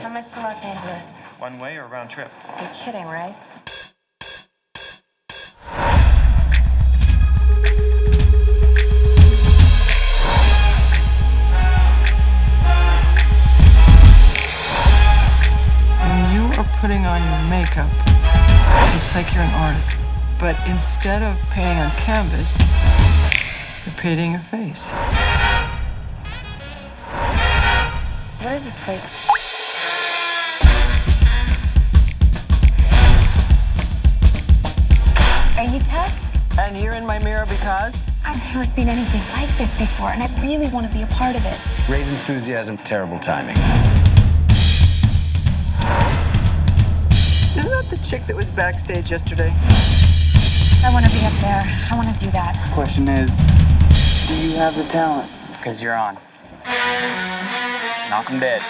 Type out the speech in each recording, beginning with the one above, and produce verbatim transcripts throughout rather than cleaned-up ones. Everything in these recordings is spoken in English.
How much to Los Angeles? One way or round trip? You're kidding, right? Putting on your makeup, it's like you're an artist, but instead of painting on canvas, you're painting your face. What is this place? Are you Tess? And you're in my mirror because? I've never seen anything like this before, and I really want to be a part of it. Great enthusiasm, terrible timing. Isn't that the chick that was backstage yesterday? I want to be up there. I want to do that. The question is, do you have the talent? Because you're on. Knock 'em dead.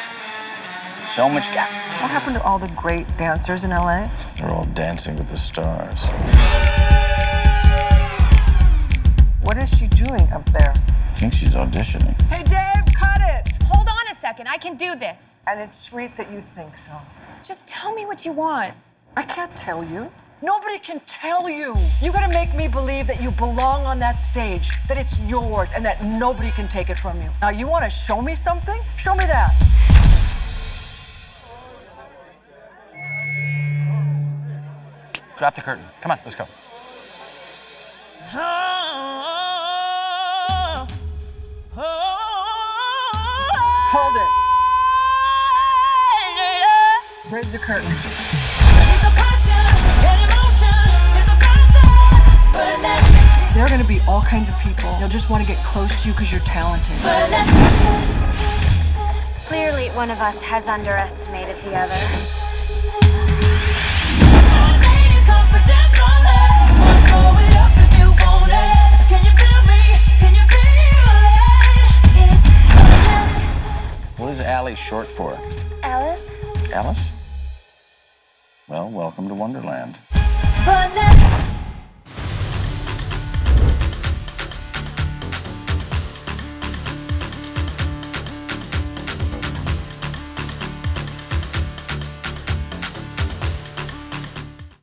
So much gap. What happened to all the great dancers in L A? They're all dancing with the stars. What is she doing up there? I think she's auditioning. Hey, Dave, cut it! Hold on a second. I can do this. And it's sweet that you think so. Just tell me what you want. I can't tell you. Nobody can tell you. You gotta make me believe that you belong on that stage, that it's yours, and that nobody can take it from you. Now, you wanna show me something? Show me that. Drop the curtain. Come on, let's go. Hold it. Raise the curtain. It's a passion, an emotion, it's a passion. There are going to be all kinds of people. They'll just want to get close to you because you're talented. Clearly, one of us has underestimated the other. What is Allie short for? Alice? Alice? Well, welcome to Wonderland.